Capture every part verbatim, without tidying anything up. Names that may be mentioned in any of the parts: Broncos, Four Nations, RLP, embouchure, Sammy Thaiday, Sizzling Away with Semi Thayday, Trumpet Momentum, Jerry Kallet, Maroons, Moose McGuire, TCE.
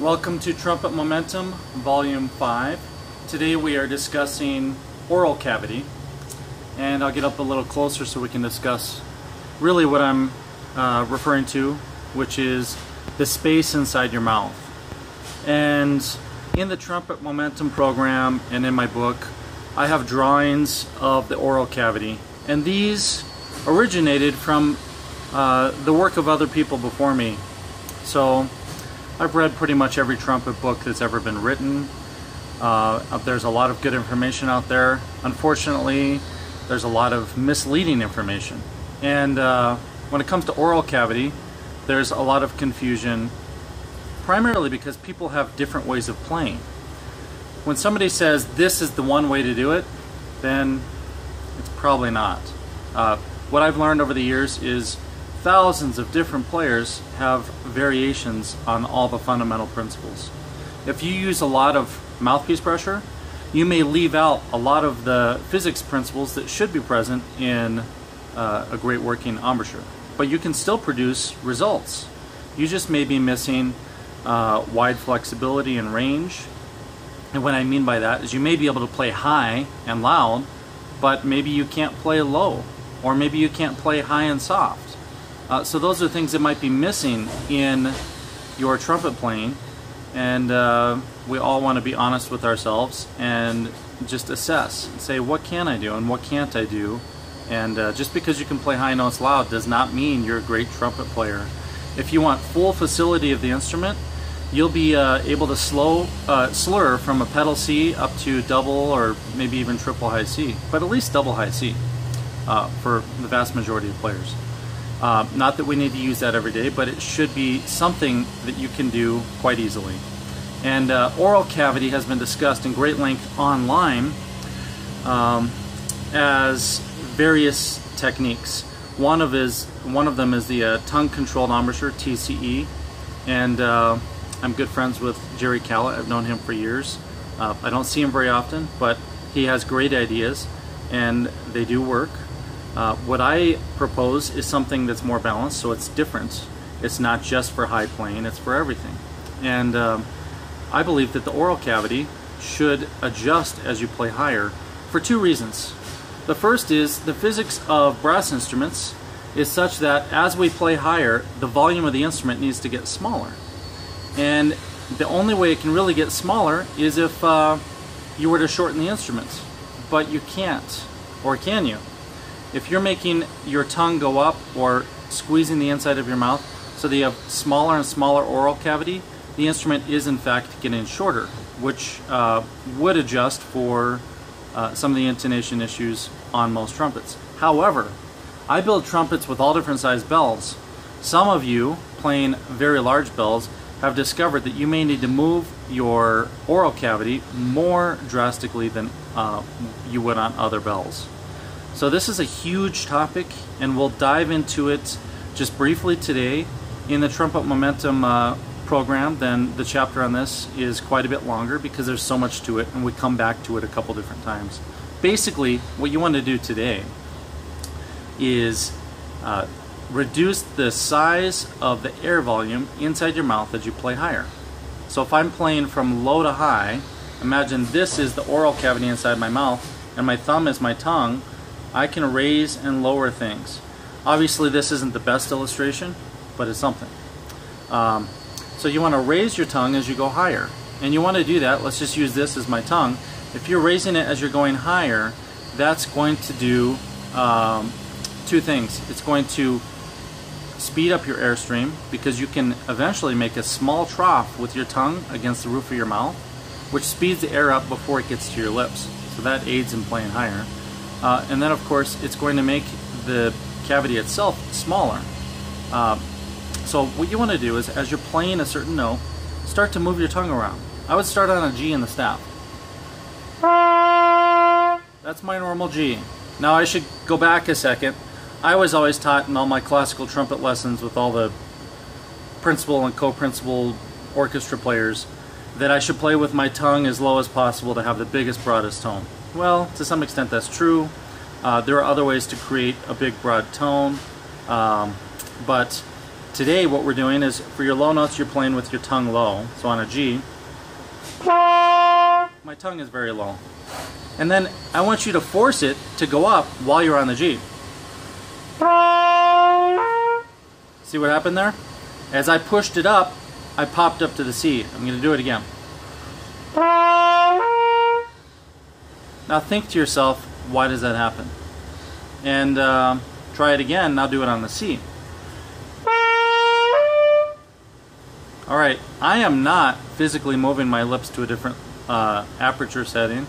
Welcome to Trumpet Momentum, Volume five. Today we are discussing oral cavity, and I'll get up a little closer so we can discuss really what I'm uh, referring to, which is the space inside your mouth. And in the Trumpet Momentum program and in my book, I have drawings of the oral cavity, and these originated from uh, the work of other people before me. So I've read pretty much every trumpet book that's ever been written. Uh, there's a lot of good information out there. Unfortunately, there's a lot of misleading information. And uh, when it comes to oral cavity, there's a lot of confusion, primarily because people have different ways of playing. When somebody says this is the one way to do it, then it's probably not. Uh, what I've learned over the years is thousands of different players have variations on all the fundamental principles. If you use a lot of mouthpiece pressure, you may leave out a lot of the physics principles that should be present in uh, a great working embouchure. But you can still produce results. You just may be missing uh, wide flexibility and range. And what I mean by that is you may be able to play high and loud, but maybe you can't play low, or maybe you can't play high and soft. Uh, so those are things that might be missing in your trumpet playing, and uh, we all want to be honest with ourselves and just assess and say, what can I do and what can't I do? And uh, just because you can play high notes loud does not mean you're a great trumpet player. If you want full facility of the instrument, you'll be uh, able to slow uh, slur from a pedal C up to double or maybe even triple high C, but at least double high C uh, for the vast majority of players. Uh, not that we need to use that every day, but it should be something that you can do quite easily. And uh, oral cavity has been discussed in great length online um, as various techniques. One of is one of them is the uh, tongue-controlled embouchure, T C E, and uh, I'm good friends with Jerry Kallet. I've known him for years. Uh, I don't see him very often, but he has great ideas, and they do work. Uh, what I propose is something that's more balanced, so it's different. It's not just for high playing, it's for everything. And um, I believe that the oral cavity should adjust as you play higher for two reasons. The first is the physics of brass instruments is such that as we play higher, the volume of the instrument needs to get smaller. And the only way it can really get smaller is if uh, you were to shorten the instrument. But you can't, or can you? If you're making your tongue go up or squeezing the inside of your mouth so that you have smaller and smaller oral cavity, the instrument is in fact getting shorter, which uh, would adjust for uh, some of the intonation issues on most trumpets. However, I build trumpets with all different size bells. Some of you playing very large bells have discovered that you may need to move your oral cavity more drastically than uh, you would on other bells. So this is a huge topic, and we'll dive into it just briefly today. In the Trumpet Momentum uh, program, then the chapter on this is quite a bit longer because there's so much to it, and we come back to it a couple different times. Basically, what you want to do today is uh, reduce the size of the air volume inside your mouth as you play higher. So if I'm playing from low to high, imagine this is the oral cavity inside my mouth, and my thumb is my tongue. I can raise and lower things. Obviously this isn't the best illustration, but it's something. Um, so you want to raise your tongue as you go higher. And you want to do that, let's just use this as my tongue. If you're raising it as you're going higher, that's going to do um, two things. It's going to speed up your airstream because you can eventually make a small trough with your tongue against the roof of your mouth, which speeds the air up before it gets to your lips. So that aids in playing higher. Uh, and then, of course, it's going to make the cavity itself smaller. Uh, so what you want to do is, as you're playing a certain note, start to move your tongue around. I would start on a G in the staff. That's my normal G. Now, I should go back a second. I was always taught in all my classical trumpet lessons with all the principal and co-principal orchestra players that I should play with my tongue as low as possible to have the biggest, broadest tone. Well, to some extent that's true. Uh, there are other ways to create a big, broad tone, um, but Today what we're doing is, for your low notes you're playing with your tongue low. So on a G, my tongue is very low. And then I want you to force it to go up while you're on the G. See what happened there? As I pushed it up, I popped up to the C. I'm going to do it again. Now think to yourself, why does that happen? And uh, try it again, now do it on the C. Alright, I am not physically moving my lips to a different uh, aperture setting.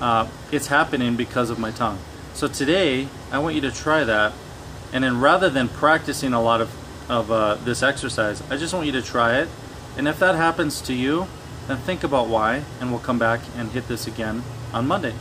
Uh, it's happening because of my tongue. So today, I want you to try that, and then rather than practicing a lot of, of uh, this exercise, I just want you to try it, and if that happens to you, then think about why, and we'll come back and hit this again on Monday.